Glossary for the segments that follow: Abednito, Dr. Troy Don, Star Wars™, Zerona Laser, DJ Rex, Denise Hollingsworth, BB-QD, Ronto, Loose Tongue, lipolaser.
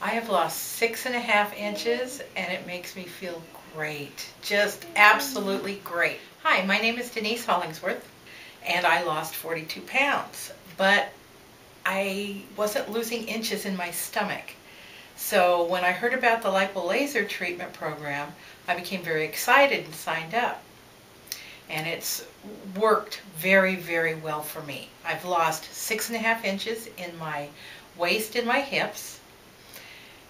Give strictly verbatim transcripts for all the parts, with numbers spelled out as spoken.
I have lost six and a half inches and it makes me feel great. Just absolutely great. Hi, my name is Denise Hollingsworth and I lost forty-two pounds, but I wasn't losing inches in my stomach. So when I heard about the lipolaser treatment program, I became very excited and signed up. And it's worked very, very well for me. I've lost six and a half inches in my waist and my hips.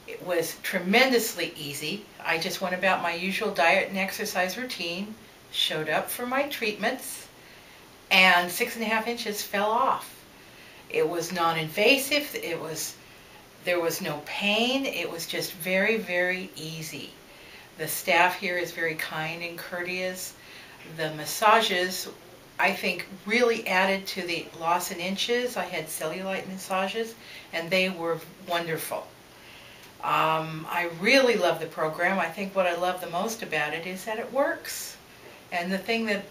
It was tremendously easy. I just went about my usual diet and exercise routine, showed up for my treatments, and six and a half inches fell off. It was non-invasive. It was There was no pain. It was just very, very easy. The staff here is very kind and courteous. The massages, I think, really added to the loss in inches. I had cellulite massages, and they were wonderful. Um, I really love the program. I think what I love the most about it is that it works. And the thing that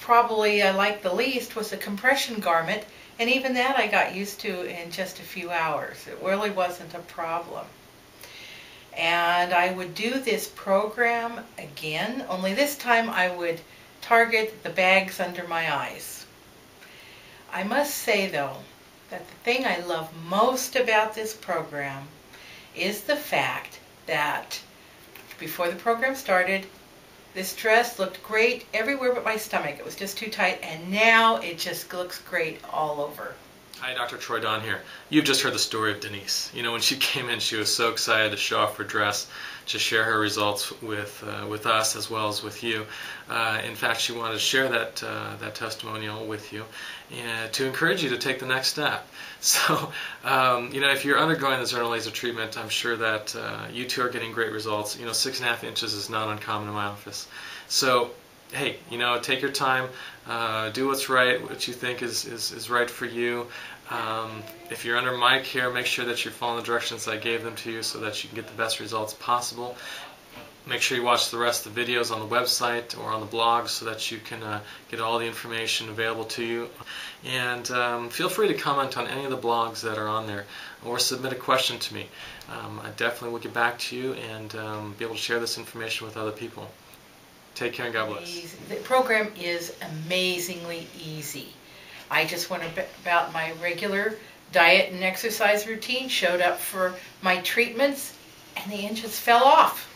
probably I liked the least was the compression garment. And even that I got used to in just a few hours. It really wasn't a problem. And I would do this program again, only this time I would target the bags under my eyes. I must say though, that the thing I love most about this program is the fact that before the program started, this dress looked great everywhere but my stomach. It was just too tight, and now it just looks great all over. Hi, Doctor Troy Don here. You've just heard the story of Denise. You know, when she came in, she was so excited to show off her dress, to share her results with, uh, with us as well as with you. Uh, in fact, she wanted to share that, uh, that testimonial with you uh, to encourage you to take the next step. So, um, you know, if you're undergoing the Zerona Laser treatment, I'm sure that uh, you two are getting great results. You know, six and a half inches is not uncommon in my office. So, hey, you know, take your time, uh, do what's right, what you think is, is, is right for you. Um, if you're under my care, make sure that you're following the directions I gave them to you so that you can get the best results possible. Make sure you watch the rest of the videos on the website or on the blog so that you can uh, get all the information available to you. And um, feel free to comment on any of the blogs that are on there or submit a question to me. Um, I definitely will get back to you and um, be able to share this information with other people. Take care and God bless. The program is amazingly easy. I just went about my regular diet and exercise routine, showed up for my treatments, and the inches fell off.